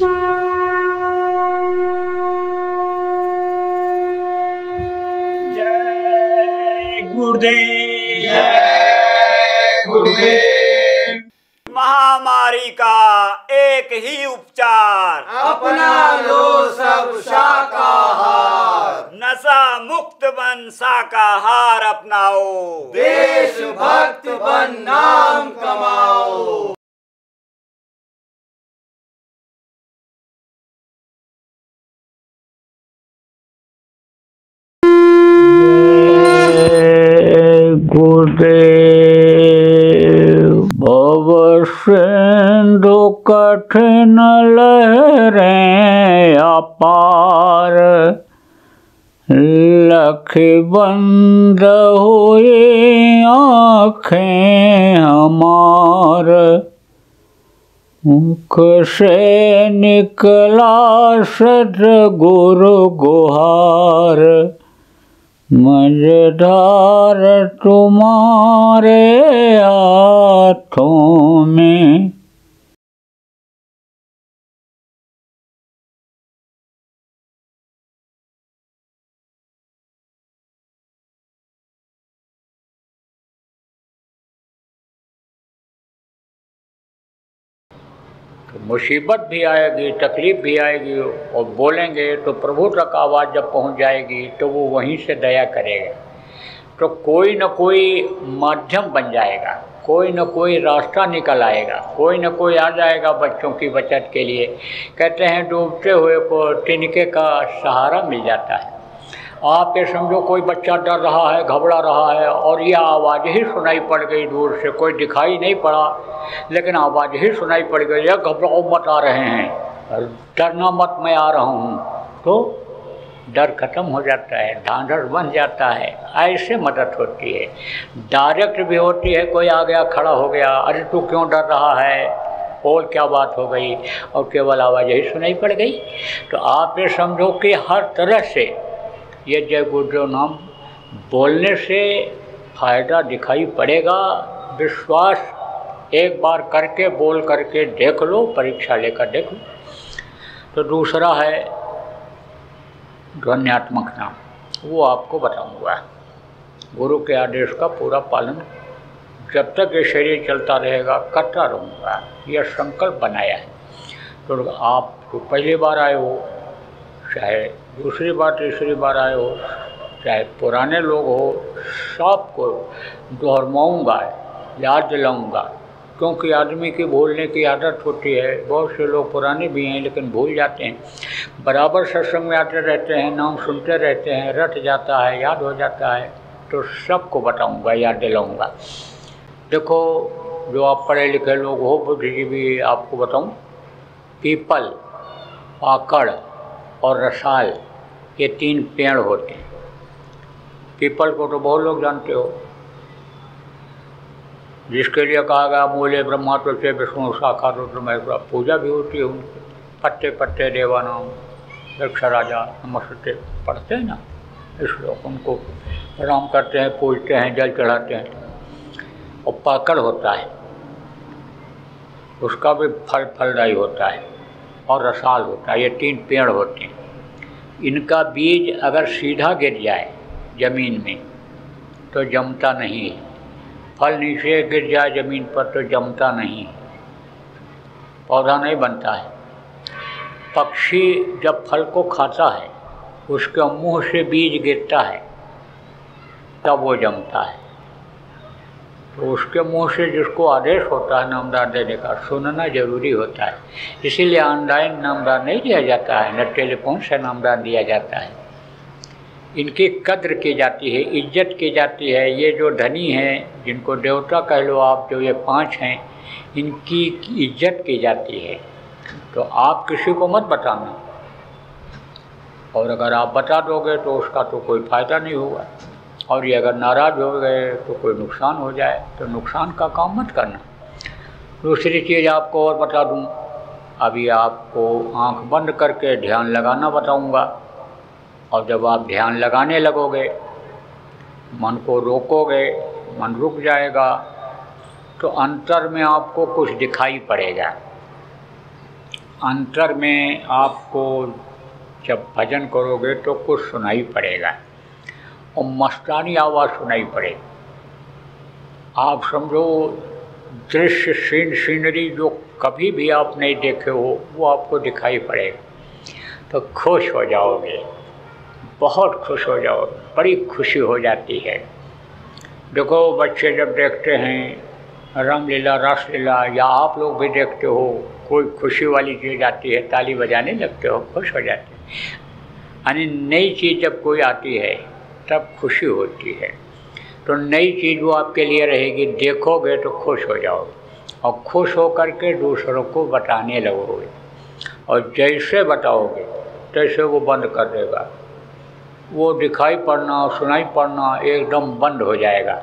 जय गुरुदेव। जय गुरुदेव। महामारी का एक ही उपचार, अपना लो सब शाकाहार। नशा मुक्त बन, शाकाहार अपनाओ। देश भक्त बन, नाम कमाओ। भव सिंधु कठिन लहरें अपार, लख बंद हुए आँखें हमार। मुख से निकला सद्गुरु गुहार, मझधार तुम्हारे हाथों में। मुसीबत भी आएगी, तकलीफ भी आएगी और बोलेंगे तो प्रभु तक आवाज़ जब पहुंच जाएगी तो वो वहीं से दया करेगा। तो कोई न कोई माध्यम बन जाएगा, कोई न कोई रास्ता निकल आएगा, कोई न कोई आ जाएगा बच्चों की बचत के लिए। कहते हैं डूबते हुए को तिनके का सहारा मिल जाता है। आप ये समझो कोई बच्चा डर रहा है, घबरा रहा है और यह आवाज़ ही सुनाई पड़ गई दूर से। कोई दिखाई नहीं पड़ा लेकिन आवाज़ ही सुनाई पड़ गई, या घबराओ मत, आ रहे हैं, डरना मत, मैं आ रहा हूँ। तो डर खत्म हो जाता है, धांधल बन जाता है। ऐसे मदद होती है, डायरेक्ट भी होती है। कोई आ गया, खड़ा हो गया, अरे तू क्यों डर रहा है, और क्या बात हो गई, और केवल आवाज़ ही सुनाई पड़ गई। तो आप ये समझो कि हर तरह से ये जय गुरुदेव नाम बोलने से फायदा दिखाई पड़ेगा। विश्वास एक बार करके, बोल करके देख लो, परीक्षा लेकर देख लो। तो दूसरा है ध्वन्यात्मक नाम, वो आपको बताऊंगा। गुरु के आदेश का पूरा पालन जब तक ये शरीर चलता रहेगा करता रहूँगा, यह संकल्प बनाया है। तो आप तो पहली बार आए हो, चाहे दूसरी बार तीसरी बार आए हो, चाहे पुराने लोग हो, सबको दोहराऊंगा, याद दिलाऊंगा। क्योंकि आदमी की भूलने की आदत होती है, बहुत से लोग पुराने भी हैं लेकिन भूल जाते हैं। बराबर सत्संग में आते रहते हैं, नाम सुनते रहते हैं, रट जाता है, याद हो जाता है। तो सबको बताऊंगा, याद दिलाऊंगा। देखो जो आप पढ़े लिखे लोग हो, बुद्धिजीवी, आपको बताऊँ, पीपल, पाकड़ और रसाल, ये तीन पेड़ होते हैं। पीपल को तो बहुत लोग जानते हो, जिसके लिए कहा गया मूले ब्रह्मा तुल्य विष्णु शाखा रुद्र महेश्वरा, पूजा भी होती है उनके। पत्ते पत्ते देवानाम वृक्ष राजा नमस्ते पढ़ते हैं ना, इस लोग उनको प्रणाम करते हैं, पूजते हैं, जल चढ़ाते हैं। और पाकड़ होता है, उसका भी फल फलदायी होता है, और रसाल होता है। ये तीन पेड़ होते हैं। इनका बीज अगर सीधा गिर जाए ज़मीन में तो जमता नहीं है, फल नीचे गिर जाए ज़मीन पर तो जमता नहीं है, पौधा नहीं बनता है। पक्षी जब फल को खाता है, उसके मुंह से बीज गिरता है तब वो जमता है। तो उसके मुंह से जिसको आदेश होता है नामदान देने का, सुनना जरूरी होता है। इसीलिए ऑनलाइन नामदान नहीं दिया जाता है, न टेलीफोन से नामदान दिया जाता है। इनकी कद्र की जाती है, इज्जत की जाती है। ये जो धनी हैं, जिनको देवता कह लो आप, जो ये पांच हैं, इनकी इज्जत की जाती है। तो आप किसी को मत बताना, और अगर आप बता दोगे तो उसका तो कोई फ़ायदा नहीं होगा, और ये अगर नाराज़ हो गए तो कोई नुकसान हो जाए, तो नुकसान का काम मत करना। दूसरी चीज़ आपको और बता दूं, अभी आपको आंख बंद करके ध्यान लगाना बताऊंगा। और जब आप ध्यान लगाने लगोगे, मन को रोकोगे, मन रुक जाएगा, तो अंतर में आपको कुछ दिखाई पड़ेगा। अंतर में आपको जब भजन करोगे तो कुछ सुनाई पड़ेगा और मस्तानी आवाज़ सुनाई पड़ेगी। आप समझो दृश्य सीनरी जो कभी भी आप नहीं देखे हो वो आपको दिखाई पड़ेगा, तो खुश हो जाओगे, बहुत खुश हो जाओगे, बड़ी खुशी हो जाती है। देखो बच्चे जब देखते हैं रामलीला रासलीला या आप लोग भी देखते हो, कोई खुशी वाली चीज़ आती है ताली बजाने लगते हो, खुश हो जाते हो। यानी नई चीज़ जब कोई आती है तब खुशी होती है। तो नई चीज़ वो आपके लिए रहेगी, देखोगे तो खुश हो जाओगे और खुश होकर के दूसरों को बताने लगोगे, और जैसे बताओगे तैसे वो बंद कर देगा, वो दिखाई पड़ना और सुनाई पड़ना एकदम बंद हो जाएगा।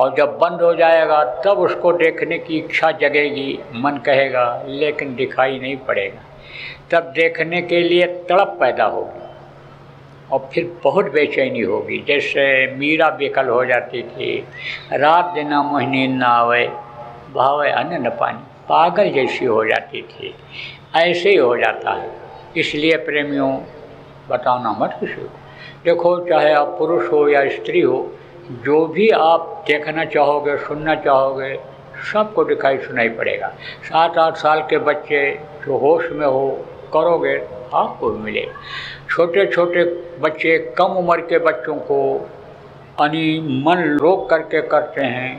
और जब बंद हो जाएगा तब उसको देखने की इच्छा जगेगी, मन कहेगा, लेकिन दिखाई नहीं पड़ेगा, तब देखने के लिए तड़प पैदा होगी और फिर बहुत बेचैनी होगी। जैसे मीरा बेकल हो जाती थी, रात दिन मोहि नींद न आवे भावे अन्न न पानी, पागल जैसी हो जाती थी। ऐसे ही हो जाता है। इसलिए प्रेमियों बताना मत किसी को। देखो चाहे आप पुरुष हो या स्त्री हो, जो भी आप देखना चाहोगे सुनना चाहोगे सबको दिखाई सुनाई पड़ेगा। 7-8 साल के बच्चे जो होश में हो करोगे आपको मिले। छोटे छोटे बच्चे कम उम्र के बच्चों को यानी मन रोक करके करते हैं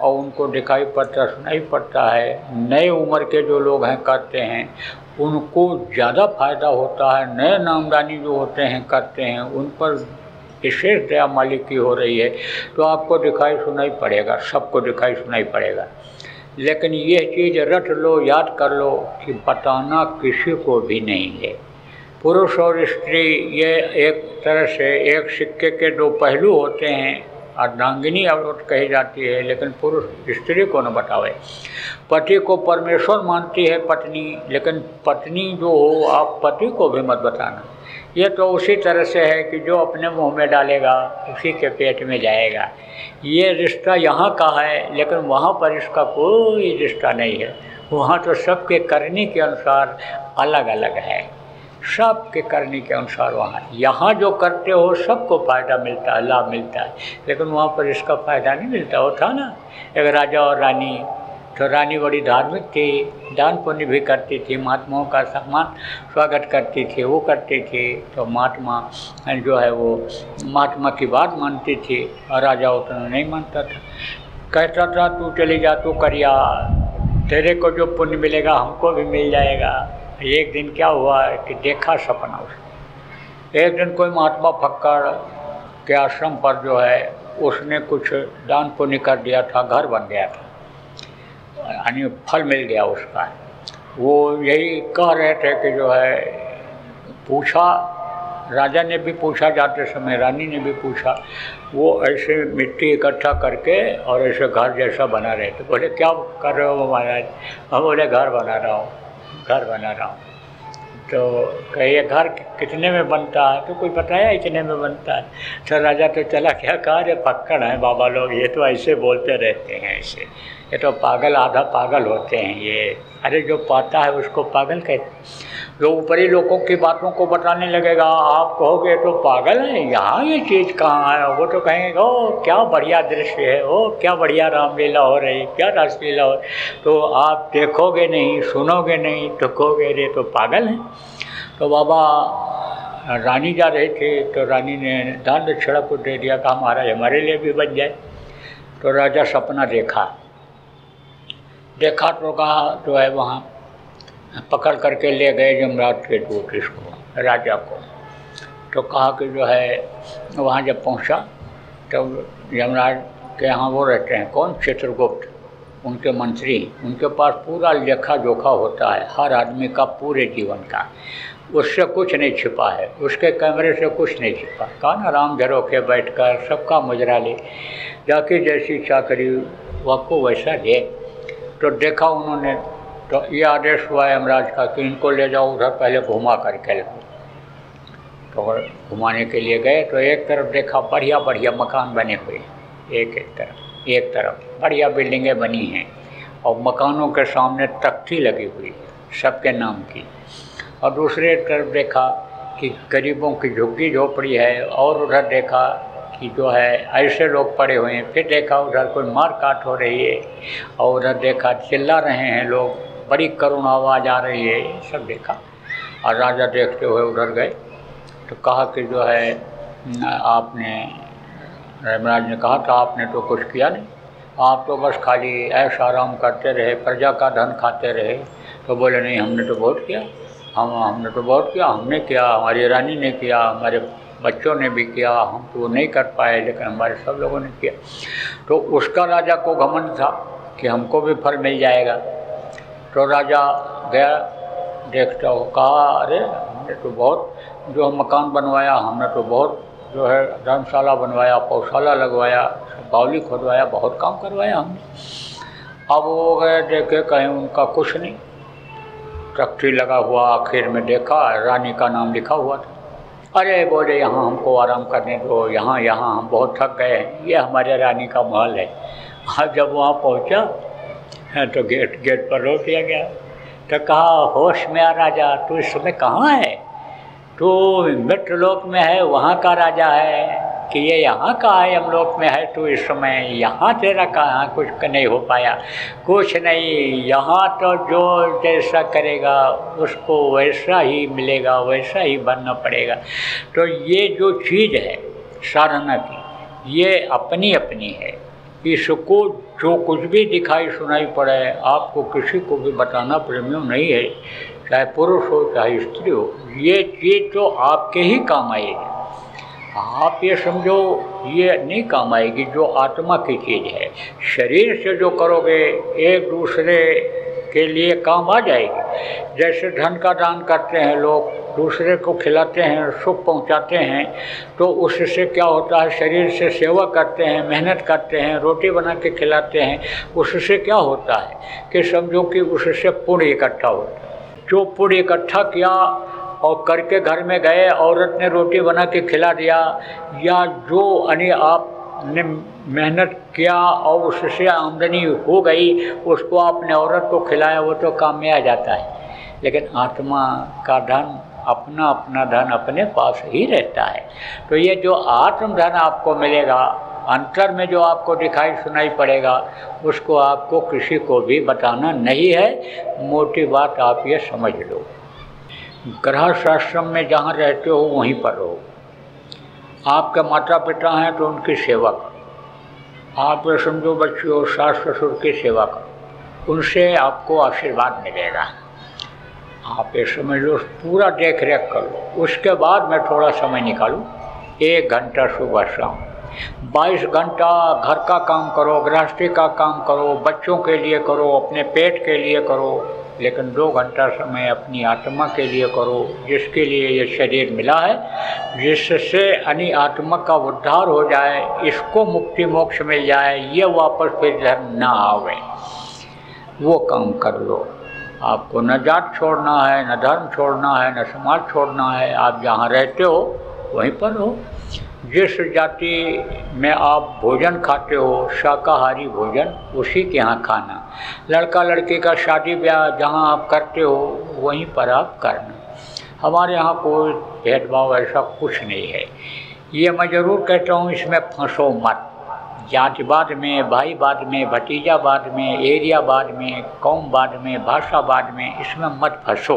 और उनको दिखाई पड़ता सुनाई पड़ता है। नए उम्र के जो लोग हैं करते हैं, उनको ज़्यादा फायदा होता है। नए नामदानी जो होते हैं करते हैं, उन पर विशेष दया मालिक की हो रही है। तो आपको दिखाई सुनाई पड़ेगा, सबको दिखाई सुनाई पड़ेगा। लेकिन यह चीज़ रट लो, याद कर लो कि बताना किसी को भी नहीं है। पुरुष और स्त्री ये एक तरह से एक सिक्के के दो पहलू होते हैं। अर्धांगिनी औरत कही जाती है, लेकिन पुरुष स्त्री को न बतावे। पति को परमेश्वर मानती है पत्नी, लेकिन पत्नी जो हो आप पति को भी मत बताना। ये तो उसी तरह से है कि जो अपने मुंह में डालेगा उसी के पेट में जाएगा। ये रिश्ता यहाँ का है, लेकिन वहाँ पर इसका कोई रिश्ता नहीं है। वहाँ तो सबके करने के अनुसार अलग अलग है, सबके करने के अनुसार। वहाँ यहाँ जो करते हो सबको फ़ायदा मिलता है, लाभ मिलता है, लेकिन वहाँ पर इसका फ़ायदा नहीं मिलता। वो था ना एक राजा और रानी, तो रानी बड़ी धार्मिक थी, दान पुण्य भी करती थी, महात्माओं का सम्मान स्वागत करती थी, वो करती थी। तो महात्मा जो है वो महात्मा की बात मानती थी और राजा उतना नहीं मानता था। कहता था तू चले जा, तू करिया, तेरे को जो पुण्य मिलेगा हमको भी मिल जाएगा। एक दिन क्या हुआ कि देखा सपना उसने, एक दिन कोई महात्मा फक्कड़ के आश्रम पर जो है उसने कुछ दान पुण्य कर दिया था, घर बन गया था, यानी फल मिल गया उसका। वो यही कह रहे थे कि जो है पूछा, राजा ने भी पूछा जाते समय, रानी ने भी पूछा, वो ऐसे मिट्टी इकट्ठा करके और ऐसे घर जैसा बना रहे थे। बोले क्या कर रहे हो महाराज? हम बोले घर बना रहा हूँ, घर बना रहा हूँ। तो कहिए घर कितने में बनता है? तो कोई बताया इतने में बनता है। तो राजा तो चला क्या, कहा रे फक्कड़ हैं बाबा लोग, ये तो ऐसे बोलते रहते हैं, ऐसे ये तो पागल, आधा पागल होते हैं ये। अरे जो पाता है उसको पागल कहते, जो ऊपरी लोगों की बातों को बताने लगेगा आप कहोगे तो पागल है, यहाँ ये चीज़ कहाँ है? वो तो कहेंगे ओ क्या बढ़िया दृश्य है, ओ क्या बढ़िया रामलीला हो रही, क्या रासलीला हो। तो आप देखोगे नहीं, सुनोगे नहीं तो कहोगे रे तो पागल हैं। तो बाबा रानी जा रहे थे, तो रानी ने दान दक्षिणा को दे दिया, कहा महाराज हमारे लिए भी बन जाए। तो राजा सपना देखा, देखा तो कहा जो है वहाँ पकड़ करके ले गए जमरात के दूत इसको, राजा को। तो कहा कि जो है वहाँ जब पहुँचा तो जमराज के यहाँ वो रहते हैं कौन, चित्रगुप्त, उनके मंत्री। उनके पास पूरा लेखा जोखा होता है हर आदमी का, पूरे जीवन का, उससे कुछ नहीं छिपा है, उसके कैमरे से कुछ नहीं छिपा। कहा ना राम झरोखे बैठ कर सबका मुजरा ले, जाके जैसी चाकरी वाको वैसा दे। तो देखा उन्होंने, तो ये आदेश हुआ है यमराज का कि इनको ले जाओ उधर, पहले घुमा करके लाओ। तो घुमाने के लिए गए तो एक तरफ देखा बढ़िया बढ़िया मकान बने हुए हैं, एक तरफ बढ़िया बिल्डिंगें बनी हैं और मकानों के सामने तख्ती लगी हुई है, सबके नाम की। और दूसरे तरफ देखा कि गरीबों की झुग्गी झोपड़ी है, और उधर देखा कि जो है ऐसे लोग पड़े हुए हैं, फिर देखा उधर कोई मार काट हो रही है, और उधर देखा चिल्ला रहे हैं लोग, बड़ी करुण आवाज़ आ रही है, सब देखा। और राजा देखते हुए उधर गए तो कहा कि जो है आपने, रमराज ने कहा था आपने तो कुछ किया नहीं, आप तो बस खाली ऐश आराम करते रहे, प्रजा का धन खाते रहे। तो बोले नहीं, हमने तो बहुत किया, हमने तो बहुत किया, हमने किया, हमारी रानी ने किया, हमारे बच्चों ने भी किया, हम तो नहीं कर पाए, लेकिन हमारे सब लोगों ने किया। तो उसका राजा को घमंड था कि हमको भी फल मिल जाएगा। तो राजा गया, देखता हो कहा अरे हमने तो बहुत जो मकान बनवाया, हमने तो बहुत जो है धर्मशाला बनवाया, पौशाला लगवाया, बावली खुदवाया, बहुत काम करवाया हमने। अब वो गए देखे कहीं उनका कुछ नहीं, तख्ती लगा हुआ। आखिर में देखा रानी का नाम लिखा हुआ था। अरे बोले यहाँ हमको आराम करने दो, यहाँ हम बहुत थक गए हैं, ये हमारे रानी का महल है। हाँ, जब वहाँ पहुँचा तो गेट पर रोक दिया गया। तो कहा होश में आ राजा, तू इस समय कहाँ है? तू मृत्युलोक में है, वहाँ का राजा है कि ये यहाँ का है, यमलोक में है तू इस समय, यहाँ तेरा कहाँ कुछ नहीं हो पाया, कुछ नहीं। यहाँ तो जो जैसा करेगा उसको वैसा ही मिलेगा, वैसा ही बनना पड़ेगा। तो ये जो चीज़ है साधना की, ये अपनी अपनी है। इसको जो कुछ भी दिखाई सुनाई पड़े आपको, किसी को भी बताना प्रेमियों नहीं है, चाहे पुरुष हो चाहे स्त्री हो, ये चीज़ तो आपके ही काम आएगी। आप ये समझो ये नहीं काम आएगी जो आत्मा की चीज़ है। शरीर से जो करोगे एक दूसरे के लिए काम आ जाएगी। जैसे धन का दान करते हैं लोग, दूसरे को खिलाते हैं, सुख पहुंचाते हैं, तो उससे क्या होता है, शरीर से सेवा करते हैं, मेहनत करते हैं, रोटी बना के खिलाते हैं, उससे क्या होता है कि समझो कि उससे पुण्य इकट्ठा होता है। जो पुण्य इकट्ठा किया और करके घर में गए, औरत ने रोटी बना के खिला दिया, या जो यानी आपने मेहनत किया और उससे आमदनी हो गई, उसको आपने औरत को खिलाया, वो तो काम में आ जाता है। लेकिन आत्मा का धन, अपना अपना धन अपने पास ही रहता है। तो ये जो आत्मधन आपको मिलेगा, अंतर में जो आपको दिखाई सुनाई पड़ेगा, उसको आपको किसी को भी बताना नहीं है। मोटी बात आप ये समझ लो, गृहस्थाश्रम में जहाँ रहते हो वहीं पर हो। आपके माता पिता हैं तो उनकी सेवा करो, आप ये समझो बच्चे हो, सास ससुर की सेवा करो, उनसे आपको आशीर्वाद मिलेगा। आप ये समझ लो पूरा देख रेख कर लो। उसके बाद मैं थोड़ा समय निकालूँ, 1 घंटा सुबह शाम, 22 घंटा घर का काम करो, गृहस्थी का काम करो, बच्चों के लिए करो, अपने पेट के लिए करो, लेकिन 2 घंटा समय अपनी आत्मा के लिए करो, जिसके लिए ये शरीर मिला है, जिससे यानी आत्मा का उद्धार हो जाए, इसको मुक्ति मोक्ष मिल जाए, ये वापस फिर घर ना आवे, वो काम कर लो। आपको न जात छोड़ना है, न धर्म छोड़ना है, न समाज छोड़ना है। आप जहाँ रहते हो वहीं पर हो। जिस जाति में आप भोजन खाते हो, शाकाहारी भोजन उसी के यहाँ खाना। लड़का लड़की का शादी ब्याह जहाँ आप करते हो वहीं पर आप करना। हमारे यहाँ कोई भेदभाव ऐसा कुछ नहीं है। ये मैं ज़रूर कहता हूँ, इसमें फंसो मत। जातिवाद में, भाईवाद में, भतीजावाद में, एरियावाद में, कौमवाद में, भाषावाद में, इसमें मत फंसो।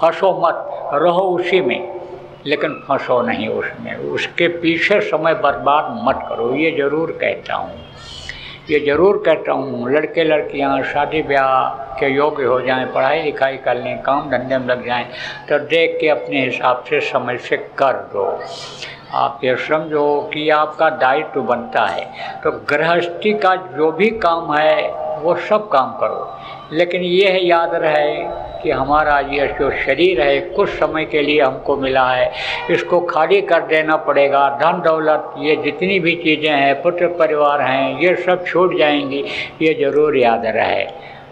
फंसो मत, रहो उसी में, लेकिन फंसो नहीं उसमें, उसके पीछे समय बर्बाद मत करो। ये ज़रूर कहता हूँ, ये ज़रूर कहता हूँ। लड़के लड़कियाँ शादी ब्याह के योग्य हो जाएं, पढ़ाई लिखाई कर लें, काम धंधे में लग जाएं, तो देख के अपने हिसाब से समय से कर दो। आप ये समझो कि आपका दायित्व बनता है। तो गृहस्थी का जो भी काम है वो सब काम करो, लेकिन यह याद रहे कि हमारा ये जो शरीर है कुछ समय के लिए हमको मिला है, इसको खाली कर देना पड़ेगा। धन दौलत ये जितनी भी चीज़ें हैं, पुत्र परिवार हैं, ये सब छूट जाएंगी, ये ज़रूर याद रहे।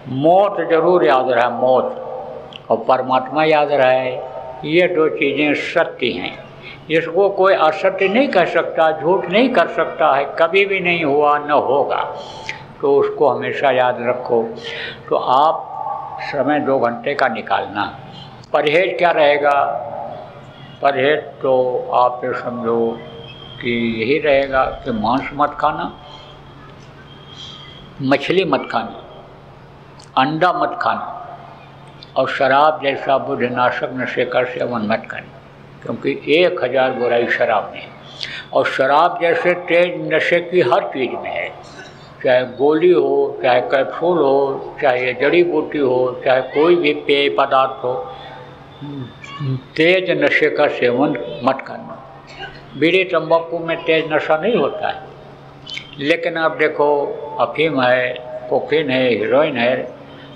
मौत ज़रूर याद रहे, मौत और परमात्मा याद रहे, ये दो चीज़ें सत्य हैं। इसको कोई असत्य नहीं कह सकता, झूठ नहीं कर सकता है, कभी भी नहीं हुआ, न होगा। तो उसको हमेशा याद रखो। तो आप समय 2 घंटे का निकालना। परहेज क्या रहेगा? परहेज तो आप ये समझो कि यही रहेगा कि मांस मत खाना, मछली मत खाना, अंडा मत खाना और शराब जैसा बुद्धनाशक नशे का सेवन मत करना, क्योंकि 1000 बुराई शराब में है। और शराब जैसे तेज नशे की हर चीज़ में है, चाहे गोली हो, चाहे कैप्सूल हो, चाहे जड़ी बूटी हो, चाहे कोई भी पेय पदार्थ हो, तेज नशे का सेवन मत करना। बीड़ी तंबाकू में तेज नशा नहीं होता है, लेकिन आप देखो अफीम है, कोकीन है, हीरोइन है,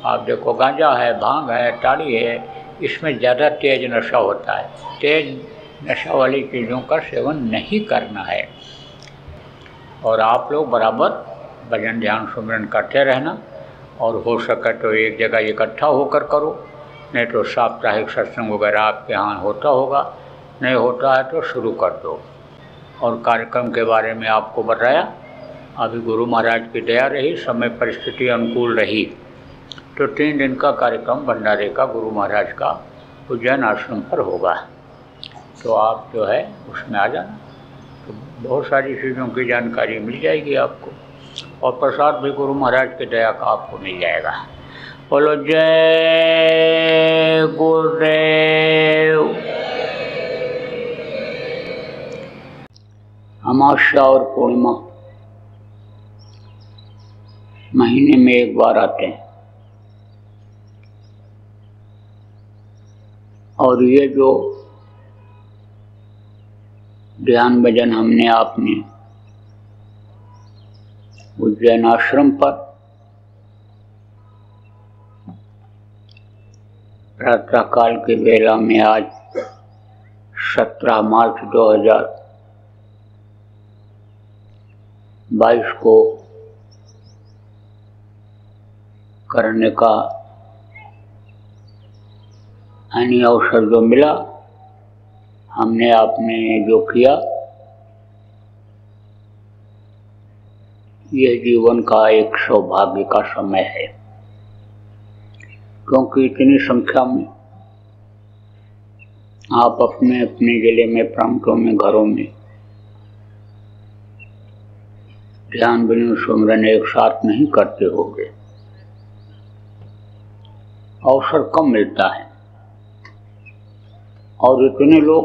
आप देखो गांजा है, भांग है, टाड़ी है, इसमें ज़्यादा तेज नशा होता है। तेज नशा वाली चीज़ों का सेवन नहीं करना है। और आप लोग बराबर भजन ध्यान सुमरन करते रहना, और हो सके तो एक जगह इकट्ठा होकर करो, नहीं तो साप्ताहिक सत्संग वगैरह आपके यहाँ होता होगा, नहीं होता है तो शुरू कर दो। और कार्यक्रम के बारे में आपको बताया, अभी गुरु महाराज की दया रही, समय परिस्थिति अनुकूल रही तो 3 दिन का कार्यक्रम भंडारे का गुरु महाराज का उज्जैन आश्रम पर होगा, तो आप जो है उसमें आ जाना, तो बहुत सारी चीज़ों की जानकारी मिल जाएगी आपको, और प्रसाद भी गुरु महाराज की दया का आपको मिल जाएगा। बोलो जय गुरुदेव। अमावस्या और पूर्णिमा महीने में एक बार आते हैं, और ये जो ध्यान भजन हमने आपने उज्जैन आश्रम पर प्रातः काल के बेला में आज 17 मार्च 2022 को करने का अन्य अवसर जो मिला, हमने आपने जो किया, यह जीवन का एक सौभाग्य का समय है, क्योंकि इतनी संख्या में आप अपने अपने जिले में, प्रांतों में, घरों में ध्यान भजन सुमरन एक साथ नहीं करते होंगे, अवसर कम मिलता है। और इतने लोग,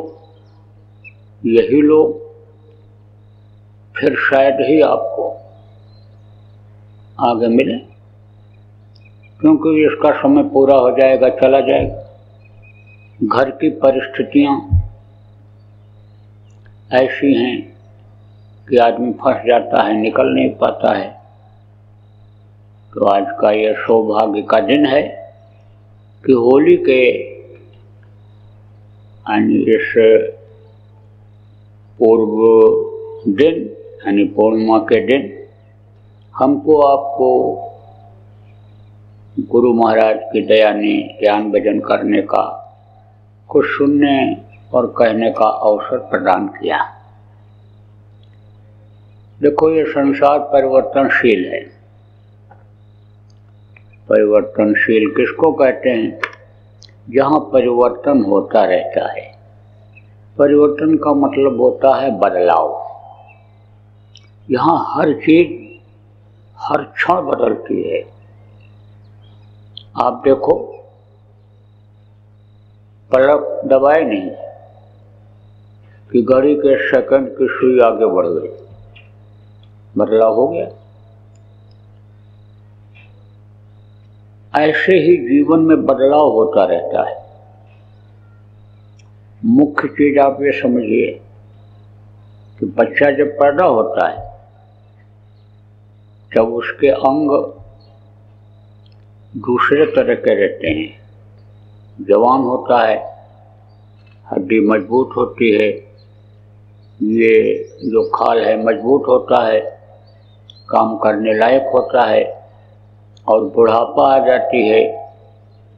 यही लोग फिर शायद ही आपको आगे मिले, क्योंकि इसका समय पूरा हो जाएगा, चला जाएगा। घर की परिस्थितियां ऐसी हैं कि आदमी फंस जाता है, निकल नहीं पाता है, तो आज का यह सौभाग्य का दिन है कि होली के यानी इस पूर्व दिन यानी पूर्णिमा के दिन हमको आपको गुरु महाराज की दया ने ज्ञान भजन करने का, कुछ सुनने और कहने का अवसर प्रदान किया। देखो ये संसार परिवर्तनशील है। परिवर्तनशील किसको कहते हैं? जहाँ परिवर्तन होता रहता है। परिवर्तन का मतलब होता है बदलाव। यहाँ हर चीज हर क्षण बदलती है। आप देखो पलक दबाए नहीं कि घड़ी के सेकंड की सुई आगे बढ़ गई, बदलाव हो गया। ऐसे ही जीवन में बदलाव होता रहता है। मुख्य चीज आप ये समझिए कि बच्चा जब पैदा होता है जब उसके अंग दूसरे तरह के रहते हैं, जवान होता है, हड्डी मजबूत होती है, ये जो खाल है मजबूत होता है, काम करने लायक होता है, और बुढ़ापा आ जाती है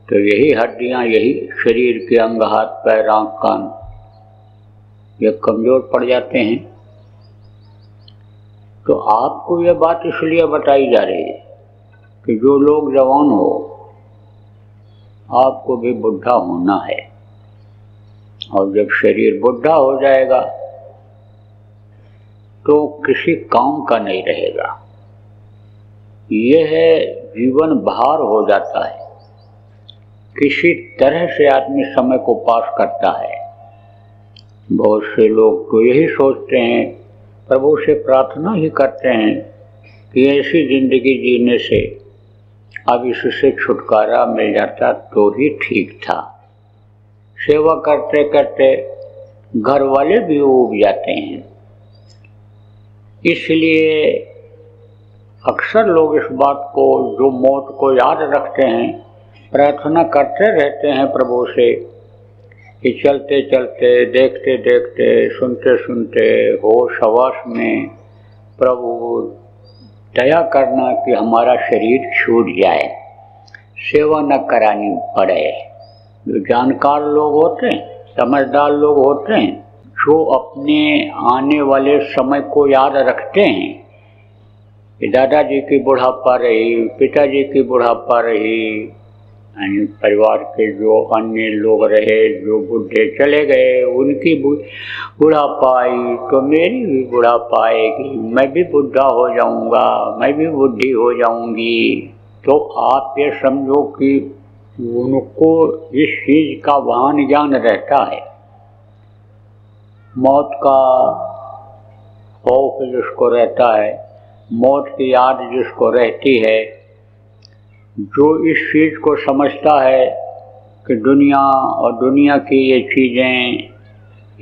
तो यही हड्डियां, यही शरीर के अंग, हाथ, पैर, आँख, कान, ये कमज़ोर पड़ जाते हैं। तो आपको यह बात इसलिए बताई जा रही है कि जो लोग जवान हो, आपको भी बुढ़ा होना है, और जब शरीर बुढ़ा हो जाएगा तो किसी काम का नहीं रहेगा। यह जीवन भार हो जाता है, किसी तरह से आदमी समय को पास करता है। बहुत से लोग तो यही सोचते हैं, प्रभु से प्रार्थना ही करते हैं कि ऐसी जिंदगी जीने से अब इससे छुटकारा मिल जाता तो ही ठीक था। सेवा करते करते घर वाले भी उब जाते हैं। इसलिए अक्सर लोग इस बात को, जो मौत को याद रखते हैं, प्रार्थना करते रहते हैं प्रभु से कि चलते चलते, देखते देखते, सुनते सुनते, होश हवास में प्रभु दया करना कि हमारा शरीर छूट जाए, सेवा न करानी पड़े। जो जानकार लोग होते हैं, समझदार लोग होते हैं, जो अपने आने वाले समय को याद रखते हैं कि दादाजी की बुढ़ापा रही, पिताजी की बुढ़ापा रही, यानी परिवार के जो अन्य लोग रहे, जो बूढ़े चले गए, उनकी बुढ़ापा आई तो मेरी भी बुढ़ापा आएगी, मैं भी बुढ़ा हो जाऊंगा, मैं भी बुढ़ी हो जाऊंगी। तो आप ये समझो कि उनको इस चीज़ का वाहन ज्ञान रहता है, मौत का खौफ जिसको रहता है, मौत की याद जिसको रहती है, जो इस चीज़ को समझता है कि दुनिया और दुनिया की ये चीज़ें,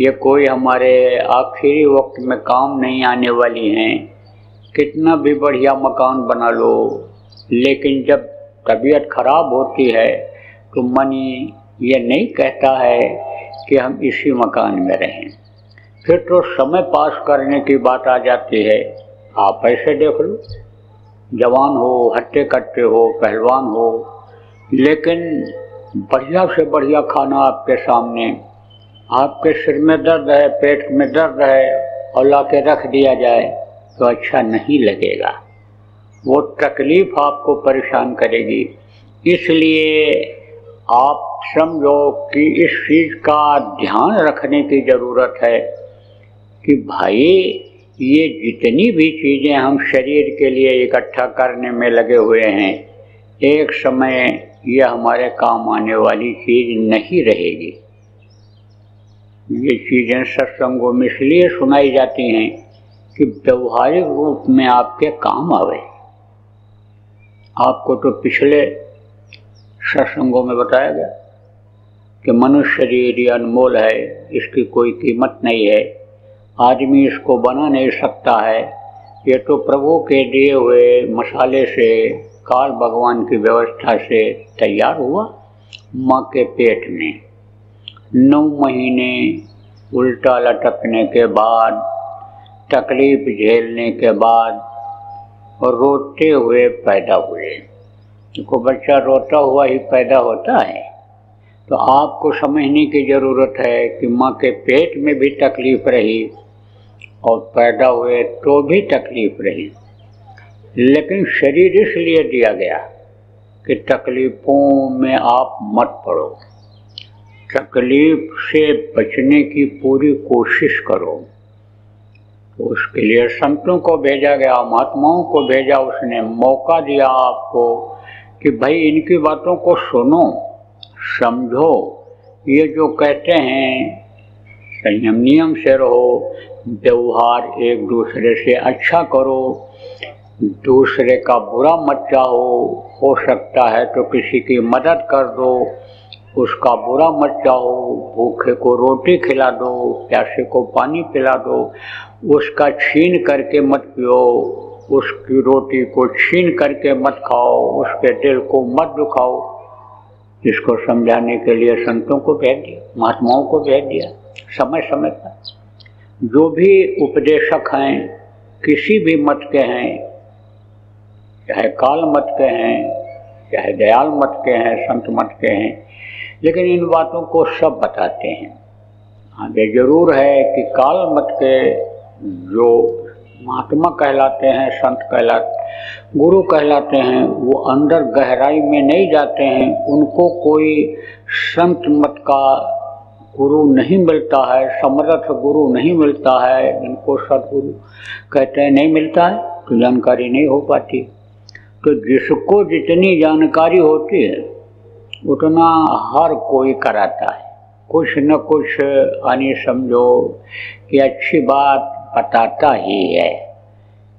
ये कोई हमारे आखिरी वक्त में काम नहीं आने वाली हैं। कितना भी बढ़िया मकान बना लो, लेकिन जब तबीयत खराब होती है तो मन ये नहीं कहता है कि हम इसी मकान में रहें। फिर तो समय पास करने की बात आ जाती है। आप ऐसे देख लो, जवान हो, हट्टे कट्टे हो, पहलवान हो, लेकिन बढ़िया से बढ़िया खाना आपके सामने, आपके सिर में दर्द है, पेट में दर्द है, और ला के रख दिया जाए तो अच्छा नहीं लगेगा। वो तकलीफ़ आपको परेशान करेगी। इसलिए आप समझो कि इस चीज़ का ध्यान रखने की ज़रूरत है कि भाई ये जितनी भी चीज़ें हम शरीर के लिए इकट्ठा करने में लगे हुए हैं, एक समय यह हमारे काम आने वाली चीज़ नहीं रहेगी। ये चीज़ें सत्संगों में इसलिए सुनाई जाती हैं कि व्यवहारिक रूप में आपके काम आवे। आपको तो पिछले सत्संगों में बताया गया कि मनुष्य शरीर ये अनमोल है, इसकी कोई कीमत नहीं है, आदमी इसको बना नहीं सकता है। ये तो प्रभु के दिए हुए मसाले से, काल भगवान की व्यवस्था से तैयार हुआ। माँ के पेट में 9 महीने उल्टा लटकने के बाद, तकलीफ झेलने के बाद, और रोते हुए पैदा हुए। देखो, बच्चा रोता हुआ ही पैदा होता है। तो आपको समझने की ज़रूरत है कि माँ के पेट में भी तकलीफ़ रही और पैदा हुए तो भी तकलीफ रही। लेकिन शरीर इसलिए दिया गया कि तकलीफ़ों में आप मत पड़ो, तकलीफ से बचने की पूरी कोशिश करो। तो उसके लिए संतों को भेजा गया, महात्माओं को भेजा, उसने मौका दिया आपको कि भाई इनकी बातों को सुनो, समझो। ये जो कहते हैं संयम नियम से रहो, व्यवहार एक दूसरे से अच्छा करो, दूसरे का बुरा मत चाहो, हो सकता है तो किसी की मदद कर दो, उसका बुरा मत चाहो, भूखे को रोटी खिला दो, प्यासे को पानी पिला दो, उसका छीन करके मत पियो, उसकी रोटी को छीन करके मत खाओ, उसके दिल को मत दुखाओ। इसको समझाने के लिए संतों को भेज दिया, महात्माओं को भेज दिया। समय समय पर जो भी उपदेशक हैं, किसी भी मत के हैं, चाहे काल मत के हैं, चाहे दयाल मत के हैं, संत मत के हैं, लेकिन इन बातों को सब बताते हैं। हाँ, ये जरूर है कि काल मत के जो महात्मा कहलाते हैं, संत कहलाते, गुरु कहलाते हैं, वो अंदर गहराई में नहीं जाते हैं। उनको कोई संत मत का गुरु नहीं मिलता है, समर्थ गुरु नहीं मिलता है, इनको सदगुरु कहते हैं नहीं मिलता है, तो जानकारी नहीं हो पाती। तो जिसको जितनी जानकारी होती है उतना हर कोई कराता है, कुछ न कुछ यानी समझो कि अच्छी बात बताता ही है।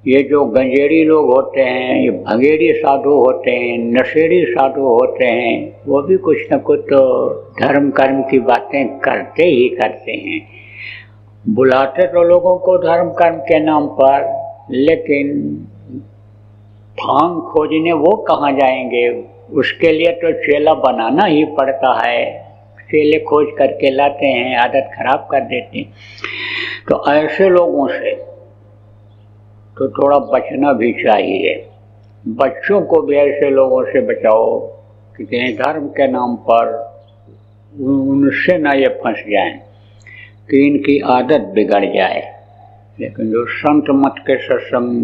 ये जो गंजेड़ी लोग होते हैं, ये भंगेड़ी साधु होते हैं, नशेड़ी साधु होते हैं, वो भी कुछ न कुछ तो धर्म कर्म की बातें करते ही करते हैं। बुलाते तो लोगों को धर्म कर्म के नाम पर, लेकिन भांग खोजने वो कहाँ जाएंगे, उसके लिए तो चेला बनाना ही पड़ता है। चेले खोज करके लाते हैं, आदत खराब कर देते हैं। तो ऐसे लोगों से तो थोड़ा बचना भी चाहिए। बच्चों को भी ऐसे लोगों से बचाओ कि कहीं धर्म के नाम पर उनसे ना ये फंस जाए कि इनकी आदत बिगड़ जाए। लेकिन जो संत मत के सत्संग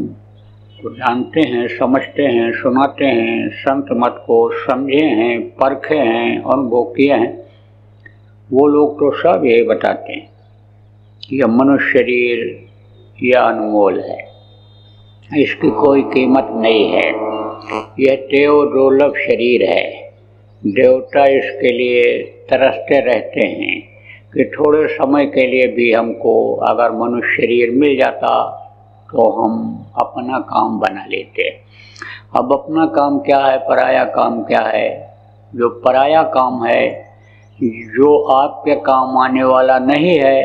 को जानते हैं, समझते हैं, सुनाते हैं, संत मत को समझे हैं, परखे हैं, अनुभव किए हैं, वो लोग तो सब यही बताते हैं कि यह मनुष्य शरीर यह अनमोल है, इसकी कोई कीमत नहीं है, यह देव दुर्लभ शरीर है। देवता इसके लिए तरसते रहते हैं कि थोड़े समय के लिए भी हमको अगर मनुष्य शरीर मिल जाता तो हम अपना काम बना लेते। अब अपना काम क्या है, पराया काम क्या है? जो पराया काम है, जो आपके काम आने वाला नहीं है,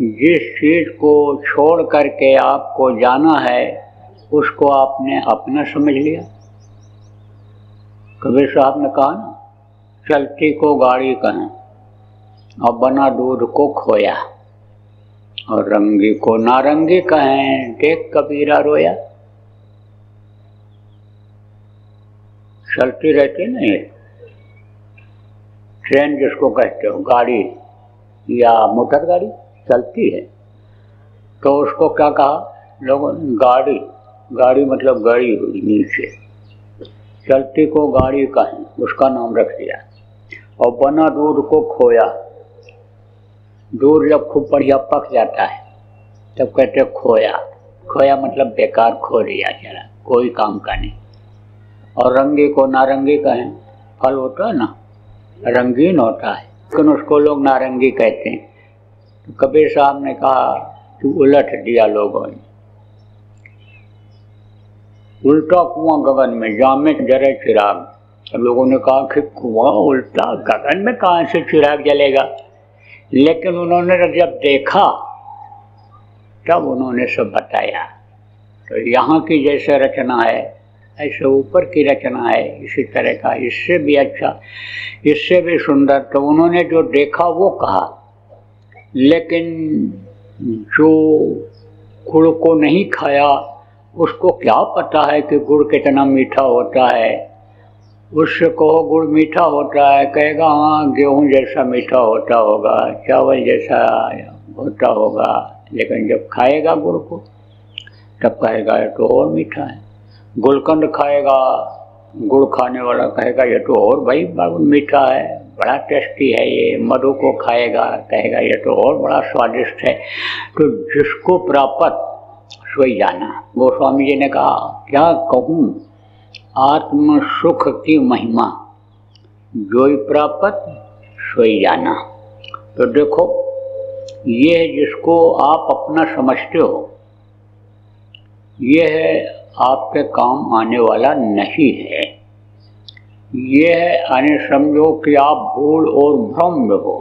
जिस चीज़ को छोड़ करके आपको जाना है, उसको आपने अपना समझ लिया। कबीर साहब ने कहा ना, चलती को गाड़ी कहें और बना दूध को खोया, और रंगी को नारंगी कहें देख कबीरा रोया। चलती रहती नहीं, ट्रेन जिसको कहते हो, गाड़ी या मोटर गाड़ी चलती है, तो उसको क्या कहा लोगों ने? गाड़ी। गाड़ी मतलब गड़ी हुई नीचे, चलती को गाड़ी कहें, उसका नाम रख दिया। और बना दूध को खोया, दूध जब खूब बढ़िया पक जाता है तब कहते खोया। खोया मतलब बेकार खो दिया, चला कोई काम का नहीं। और रंगी को नारंगी कहें, फल होता है ना रंगीन होता है, लेकिन उसको लोग नारंगी कहते हैं। तो कबीर साहब ने कहा कि उलट दिया लोगों ने, उल्टा कुआं गगन में जामे जरे चिराग। लोगों ने कहा कि कुआं उल्टा, गगन में कहाँ से चिराग जलेगा? लेकिन उन्होंने जब देखा तब उन्होंने सब बताया। तो यहाँ की जैसे रचना है ऐसे ऊपर की रचना है, इसी तरह का, इससे भी अच्छा, इससे भी सुंदर। तो उन्होंने जो देखा वो कहा, लेकिन जो गुड़ को नहीं खाया उसको क्या पता है कि गुड़ कितना मीठा होता है? उससे कहो गुड़ मीठा होता है, कहेगा हाँ गेहूँ जैसा मीठा होता होगा, चावल जैसा होता होगा, लेकिन जब खाएगा गुड़ को तब कहेगा ये तो और मीठा है। गुलकंद खाएगा, गुड़ खाने वाला कहेगा ये तो और भाई मीठा है, बड़ा टेस्टी है ये। मधु को खाएगा कहेगा ये तो और बड़ा स्वादिष्ट है। तो जिसको प्राप्त सोई जाना। गोस्वामी जी ने कहा क्या कहूँ आत्म सुख की महिमा, जोई प्राप्त सोई जाना। तो देखो ये जिसको आप अपना समझते हो, ये है आपके काम आने वाला नहीं है। यह आने समझो कि आप भूल और भ्रम में हो।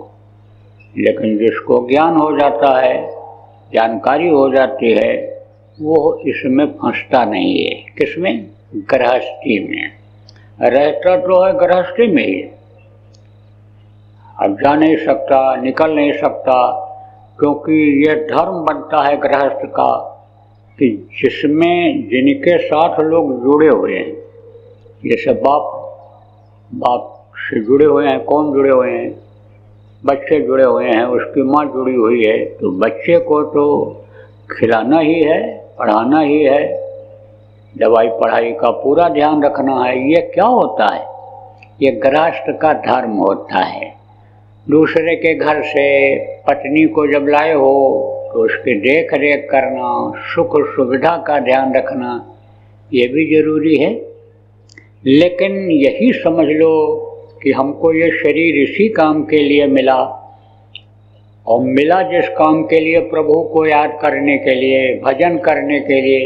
लेकिन जिसको ज्ञान हो जाता है, जानकारी हो जाती है, वो इसमें फंसता नहीं है। किसमें? गृहस्थी में। रहता तो है गृहस्थी में ही, अब जा नहीं सकता, निकल नहीं सकता, क्योंकि यह धर्म बनता है गृहस्थ का कि जिसमें जिनके साथ लोग जुड़े हुए हैं, जैसे बाप से जुड़े हुए हैं। कौन जुड़े हुए हैं? बच्चे जुड़े हुए हैं, उसकी माँ जुड़ी हुई है। तो बच्चे को तो खिलाना ही है, पढ़ाना ही है, दवाई पढ़ाई का पूरा ध्यान रखना है। ये क्या होता है? ये गृहस्थ का धर्म होता है। दूसरे के घर से पत्नी को जब लाए हो तो उसकी देख रेख करना, सुख सुविधा का ध्यान रखना ये भी जरूरी है। लेकिन यही समझ लो कि हमको ये शरीर इसी काम के लिए मिला, और मिला जिस काम के लिए, प्रभु को याद करने के लिए, भजन करने के लिए,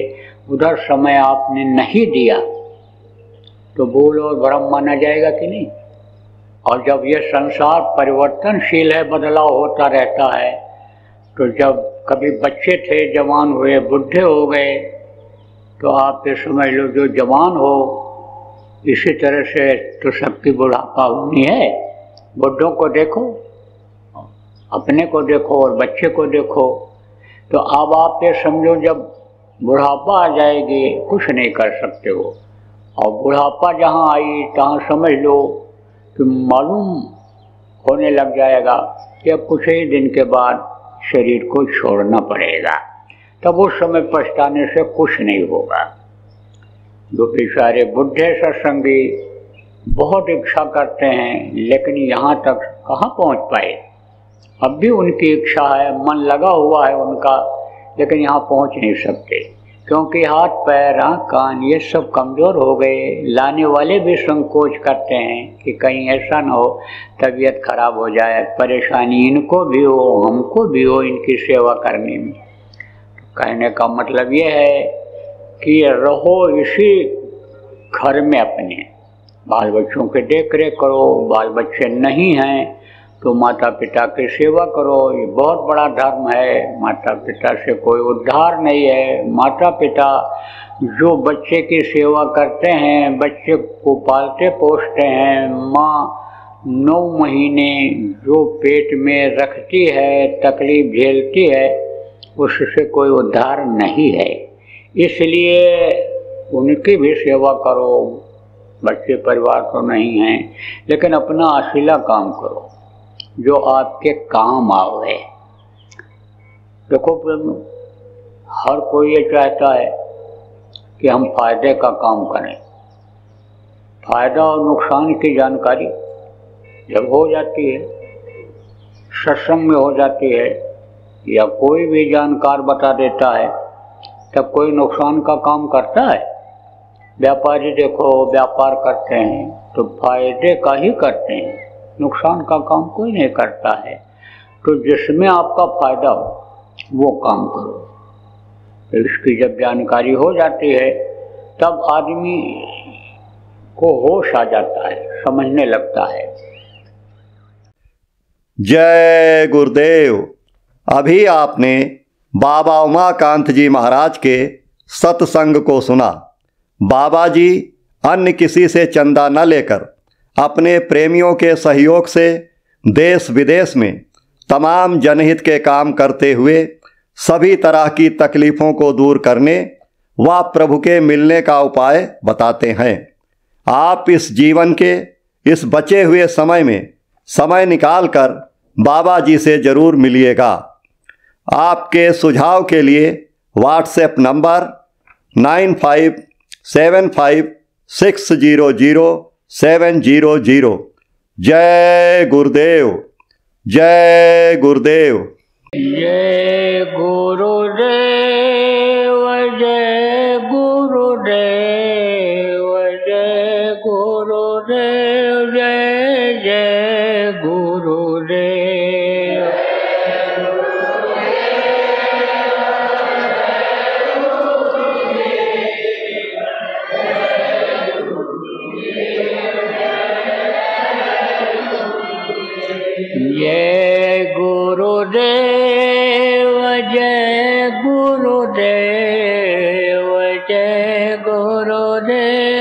उधर समय आपने नहीं दिया तो भूल और भ्रम माना जाएगा कि नहीं। और जब ये संसार परिवर्तनशील है, बदलाव होता रहता है, तो जब कभी बच्चे थे, जवान हुए, बुढ़े हो गए, तो आप ये समझ लो जो जवान हो इसी तरह से तो सबकी बुढ़ापा होनी है। बुढ़ों को देखो, अपने को देखो और बच्चे को देखो। तो अब आप ये समझो जब बुढ़ापा आ जाएगी कुछ नहीं कर सकते हो। और बुढ़ापा जहाँ आई तहाँ समझ लो कि मालूम होने लग जाएगा कि अब कुछ ही दिन के बाद शरीर को छोड़ना पड़ेगा। तब उस समय पछताने से कुछ नहीं होगा। जो बेचारे बुढ़े सत्संगी बहुत इच्छा करते हैं लेकिन यहाँ तक कहाँ पहुँच पाए। अब भी उनकी इच्छा है, मन लगा हुआ है उनका, लेकिन यहाँ पहुँच नहीं सकते क्योंकि हाथ पैर आँख कान ये सब कमज़ोर हो गए। लाने वाले भी संकोच करते हैं कि कहीं ऐसा ना हो तबीयत खराब हो जाए, परेशानी इनको भी हो हमको भी हो इनकी सेवा करने में। कहने का मतलब ये है कि रहो इसी घर में, अपने बाल बच्चों के देख रेख करो, बाल बच्चे नहीं हैं तो माता पिता की सेवा करो। ये बहुत बड़ा धर्म है। माता पिता से कोई उद्धार नहीं है। माता पिता जो बच्चे की सेवा करते हैं, बच्चे को पालते पोसते हैं, माँ 9 महीने जो पेट में रखती है, तकलीफ झेलती है, उससे कोई उद्धार नहीं है। इसलिए उनकी भी सेवा करो। बच्चे परिवार तो नहीं हैं लेकिन अपना आशीला काम करो जो आपके काम आवे। देखो हर कोई ये चाहता है कि हम फायदे का काम करें। फायदा और नुकसान की जानकारी जब हो जाती है, सत्संग में हो जाती है या कोई भी जानकार बता देता है, तब कोई नुकसान का काम करता है? व्यापारी देखो, व्यापार करते हैं तो फायदे का ही करते हैं, नुकसान का काम कोई नहीं करता है। तो जिसमें आपका फायदा हो वो काम करो। तो इसकी जब जानकारी हो जाती है तब आदमी को होश आ जाता है, समझने लगता है। जय गुरुदेव। अभी आपने बाबा उमाकांत जी महाराज के सत्संग को सुना। बाबा जी अन्य किसी से चंदा न लेकर अपने प्रेमियों के सहयोग से देश विदेश में तमाम जनहित के काम करते हुए सभी तरह की तकलीफ़ों को दूर करने व प्रभु के मिलने का उपाय बताते हैं। आप इस जीवन के इस बचे हुए समय में समय निकालकर बाबा जी से ज़रूर मिलिएगा। आपके सुझाव के लिए व्हाट्सएप नंबर 9575600700। जय गुरुदेव। जय गुरुदेव। जय गुरुदेव। जय गुरुदेव। जय गुरुदेव। जय जय गुरुदेव। जय गुरुदेव। जय गुरुदेव। जय गुरुदेव।